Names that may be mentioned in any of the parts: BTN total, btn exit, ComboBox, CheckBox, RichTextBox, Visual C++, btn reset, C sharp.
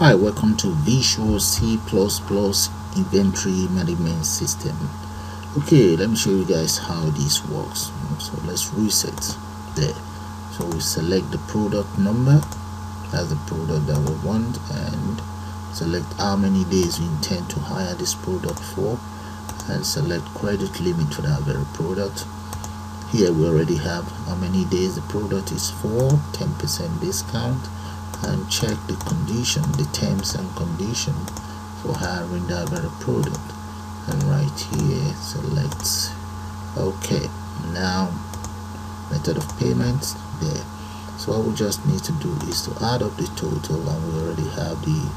Hi, welcome to Visual C++ Inventory Management System. Okay, let me show you guys how this works. So let's reset there. So we select the product number as the product that we want and select how many days we intend to hire this product for and select credit limit for that very product. Here we already have how many days the product is for, 10% discount, and check the condition, the terms and condition for hiring that very product, and right here select OK. Now method of payment there. So what we just need to do is to add up the total, and we already have the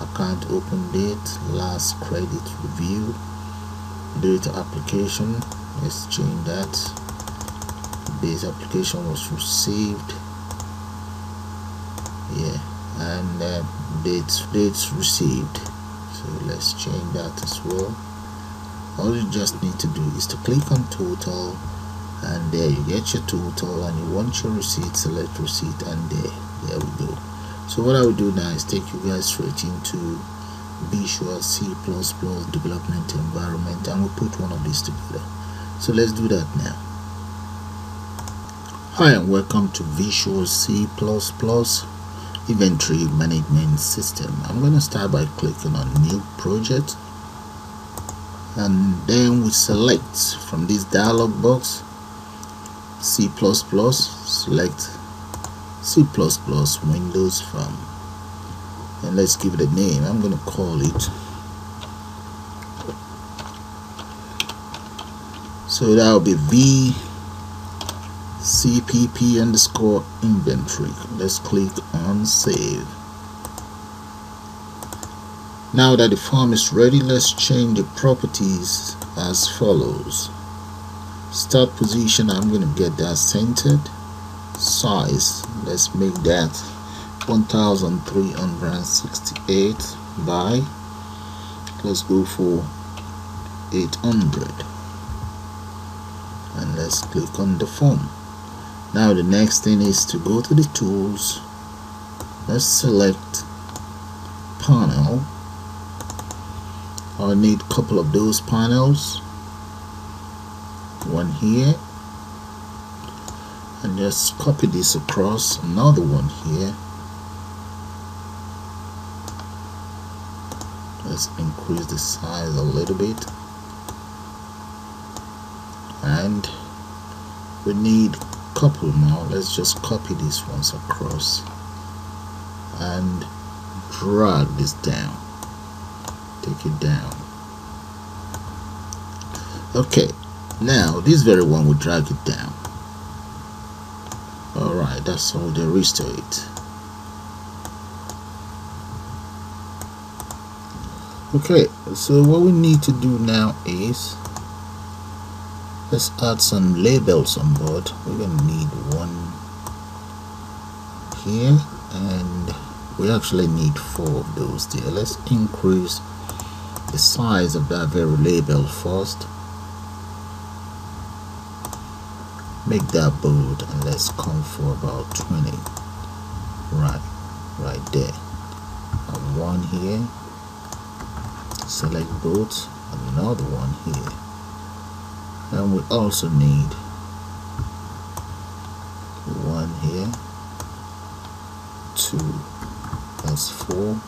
account open date, last credit review, date of application. Let's change that. This application was received. Yeah, and dates received, so let's change that as well. All you just need to do is to click on total, and there you get your total, and you want your receipt, select receipt, and there we go. So what I will do now is take you guys straight into Visual C++ development environment, and we'll put one of these together. So let's do that now. Hi, and welcome to Visual C++ Inventory Management System. I'm going to start by clicking on New Project, and then we select from this dialog box C++, select C++ Windows Form, and let's give it a name. I'm going to call it, so that will be VCPP _ inventory. Let's click on save. Now that the form is ready, let's change the properties as follows. Start position, I'm going to get that centered. Size, let's make that 1368 by, let's go for 800, and let's click on the form. Now the next thing is to go to the tools. Let's select panel. I need a couple of those panels, one here, and just copy this across, another one here. Let's increase the size a little bit, and we need couple now. Let's just copy these ones across and drag this down, take it down. Okay, now this very one will drag it down. Alright, that's all there is to it. Okay, so what we need to do now is let's add some labels on board. We're going to need one here, and we actually need 4 of those there. Let's increase the size of that very label first. Make that bold, and let's come for about 20. Right there. And one here. Select both. Another one here. And we also need one here, 2, that's 4.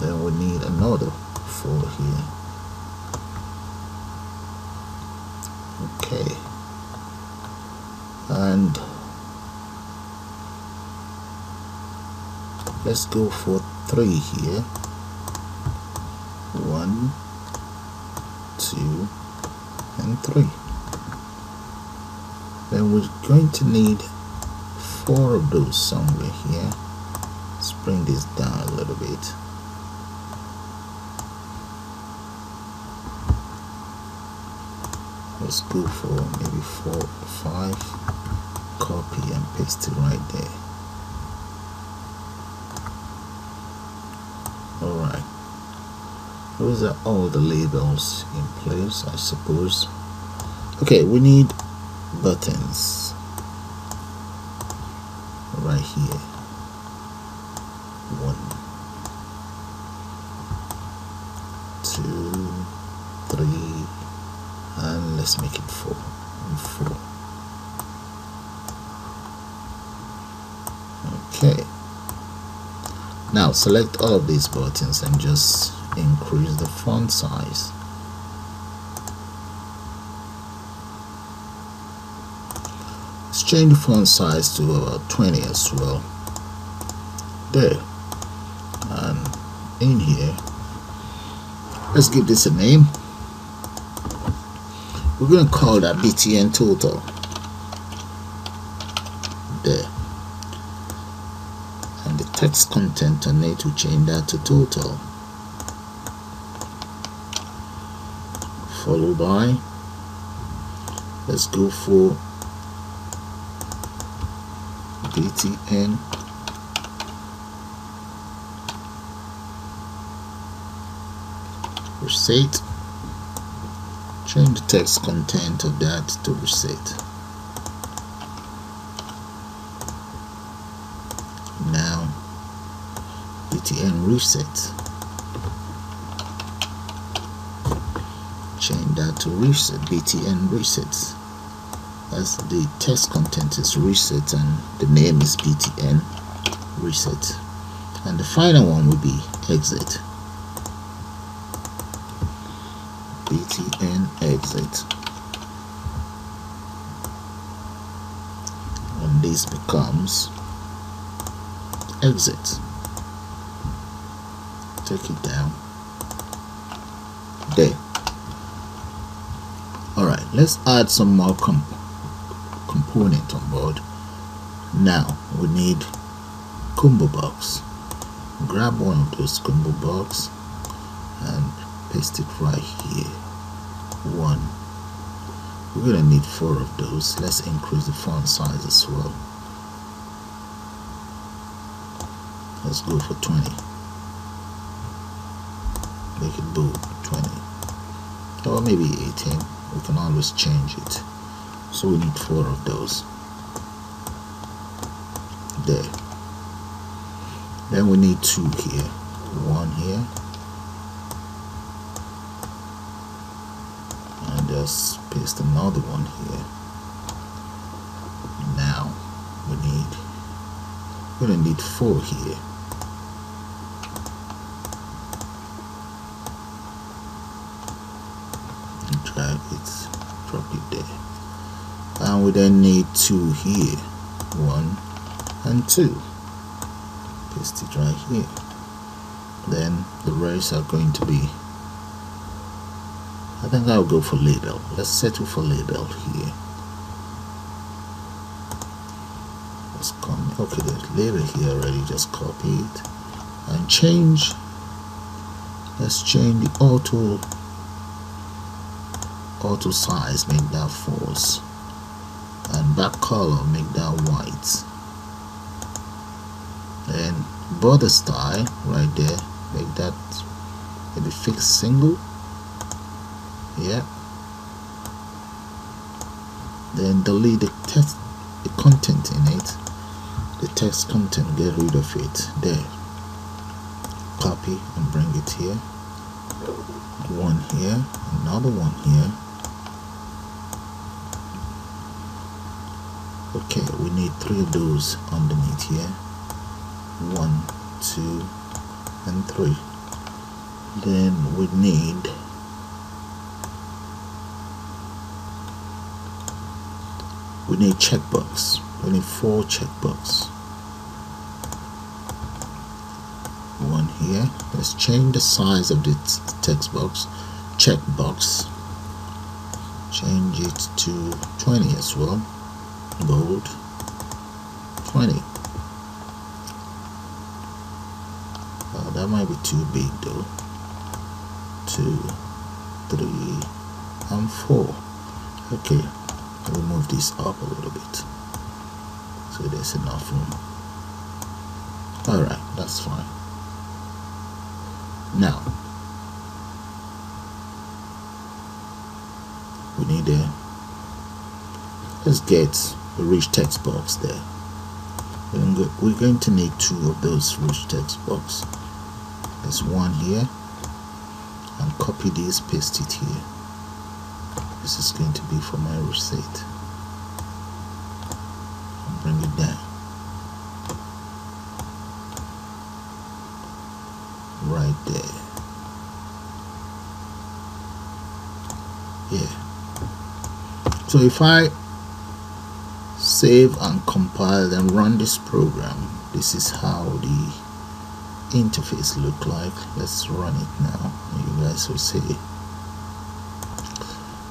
Then we need another 4 here. Okay, and let's go for 3 here. 1, 2, and 3. Then we're going to need 4 of those somewhere here. Let's bring this down a little bit. Let's go for maybe 4 or 5. Copy and paste it right there. Alright. Those are all the labels in place, I suppose. Okay, we need buttons. right here, 1, 2, 3, and let's make it 4 and 4. Okay, now select all of these buttons and just increase the font size. Let's change the font size to about 20 as well. There, and in here, let's give this a name. We're going to call that BTN total. There. And the text content on it, we change that to total. Followed by, let's go for BTN reset. Change the text content of that to reset. Now btn reset. Change that to reset. btn reset. As the text content is reset and the name is btn reset. And the final one will be exit. btn exit. And this becomes exit. Take it down. There. Alright, let's add some more component on board. Now we need ComboBox. Grab one of those ComboBox and paste it right here. 1. We're gonna need 4 of those. Let's increase the font size as well. Let's go for 20. Make it bold, 20, or maybe 18. We can always change it. So we need 4 of those. There. Then we need 2 here. 1 here. Just paste another one here. Now we're gonna need 4 here. And drag it properly there. And we then need 2 here. 1 and 2. Paste it right here. Then the rest are going to be, I think I'll go for label. Let's settle for label here. Let's come. Okay, there's label here already. Just copy it and change. Let's change the auto size. Make that false and back color. Make that white. Then border style right there. Make that maybe fixed single. Yeah. Then delete the content in it. The text content, get rid of it. There. Copy and bring it here. 1 here, another 1 here. Okay, we need 3 of those underneath here. 1, 2, and 3. Then we need checkbox. We need 4 checkbox. 1 here. Let's change the size of the text box. Checkbox. Change it to 20 as well. Bold. 20. Oh, that might be too big though. 2, 3, and 4. Okay. We'll move this up a little bit so there's enough room. Alright, that's fine. Now we need a, let's get a rich text box there. We don't we're going to need two of those RichTextBox. There's one here, and copy this, paste it here. This is going to be for my reset. And bring it down. Right there. Yeah. So if I save and compile and run this program, this is how the interface look like. Let's run it now. You guys will see.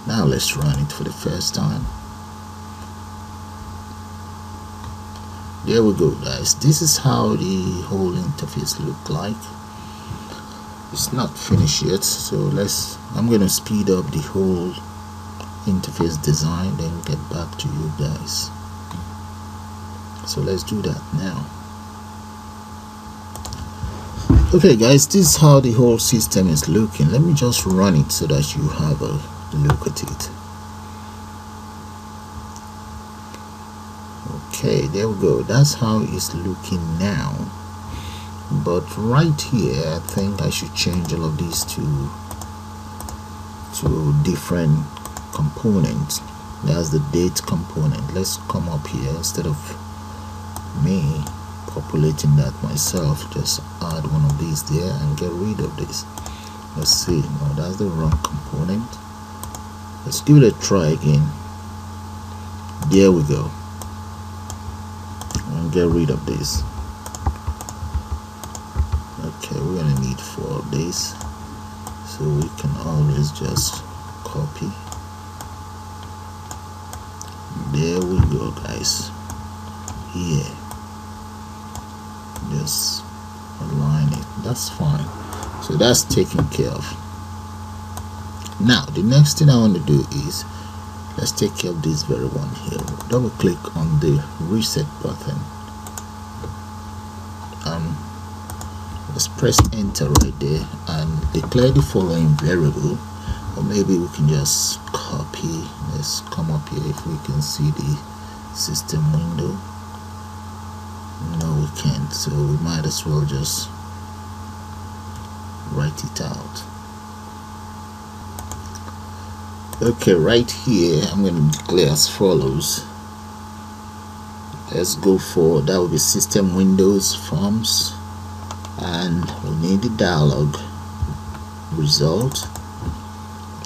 Now let's run it for the first time. There we go, guys. This is how the whole interface look like. It's not finished yet, so I'm gonna speed up the whole interface design, then get back to you guys. So let's do that now. Okay guys, this is how the whole system is looking. Let me just run it so that you have a look at it. Okay, there we go. That's how it's looking now. But right here, I think I should change all of these to different components. That's the date component. Let's come up here. Instead of me populating that myself, just add one of these there and get rid of this. Let's see. No, that's the wrong component. Let's give it a try again. There we go. And get rid of this. Okay, we're gonna need four of these, so we can always just copy. There we go, guys. Here, just align it. That's fine. So that's taken care of. Now the next thing I want to do is let's take care of this very one here. Double click on the reset button. Let's press enter right there and declare the following variable, or maybe we can just copy. Let's come up here if we can see the system window. No, we can't, so we might as well just write it out. Okay, right here I'm going to declare as follows. Let's go for, that will be system windows forms, and we need the dialog result,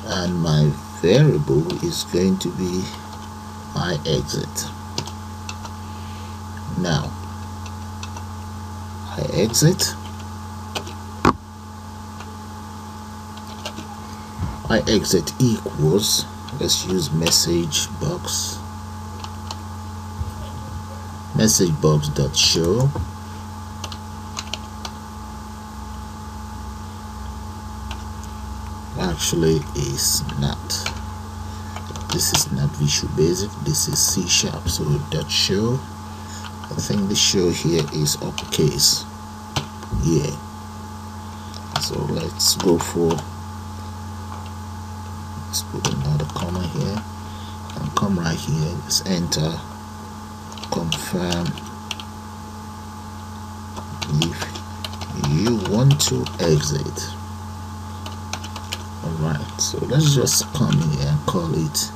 and my variable is going to be I exit. Now I exit, I exit equals, let's use message box, message box dot show. Actually is not, this is not Visual Basic, this is C sharp, so dot show. I think the show here is uppercase. Yeah, so let's go for, let's put another comma here and come right here, let's enter, confirm if you want to exit. Alright, so let's just come here and call it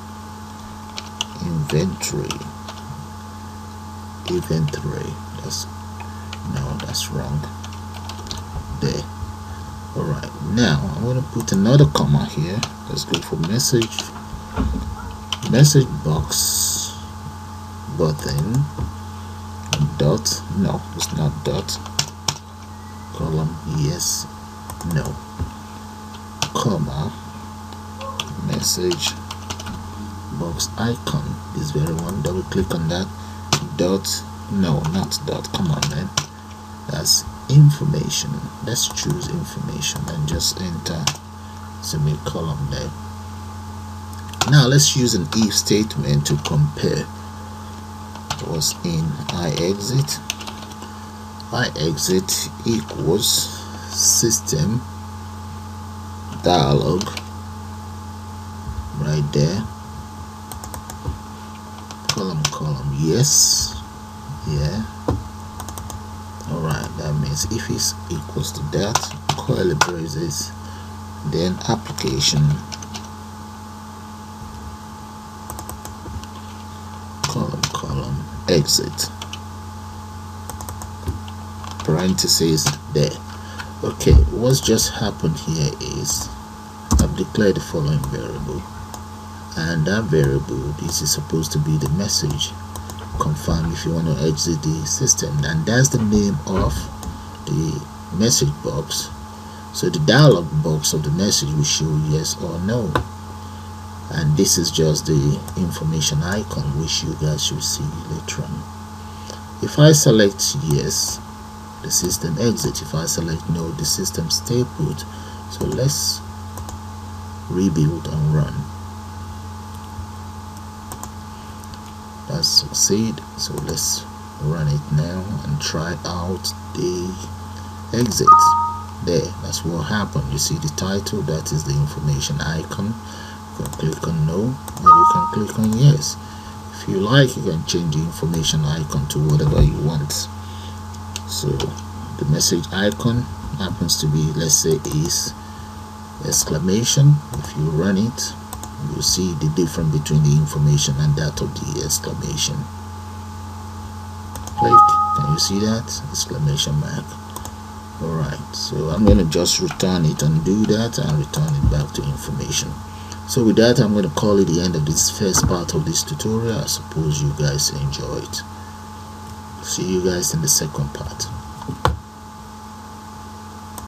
inventory. No, that's wrong. There. Alright, now I'm going to put another comma here. Let's go for message box button dot, no, it's not dot, column, yes, no, comma, message box icon, this very one, double click on that, dot, no, not dot, come on man, that's information. Let's choose information and just enter semicolon there. Now let's use an if statement to compare what's in I exit equals system dialog right there, column, yes, yeah, means if it's equals to that, curly braces, then application colon exit, parentheses there. Okay, what's just happened here is I've declared the following variable, and that variable, this is supposed to be the message confirm if you want to exit the system, and that's the name of the message box. So the dialog box of the message will show yes or no, and this is just the information icon which you guys should see later on. If I select yes, the system exit. If I select no, the system stay put. So let's rebuild and run. That's succeed. So let's run it now and try out the exit. There, that's what happened. You see the title, that is the information icon. You can click on no, and you can click on yes. If you like, you can change the information icon to whatever you want. So the message icon happens to be, let's say, is exclamation. If you run it, you see the difference between the information and that of the exclamation. Click, can you see that exclamation mark? Alright, so I'm going to just return it and do that and return it back to information. So with that, I'm going to call it the end of this first part of this tutorial. I suppose you guys enjoyed. See you guys in the second part.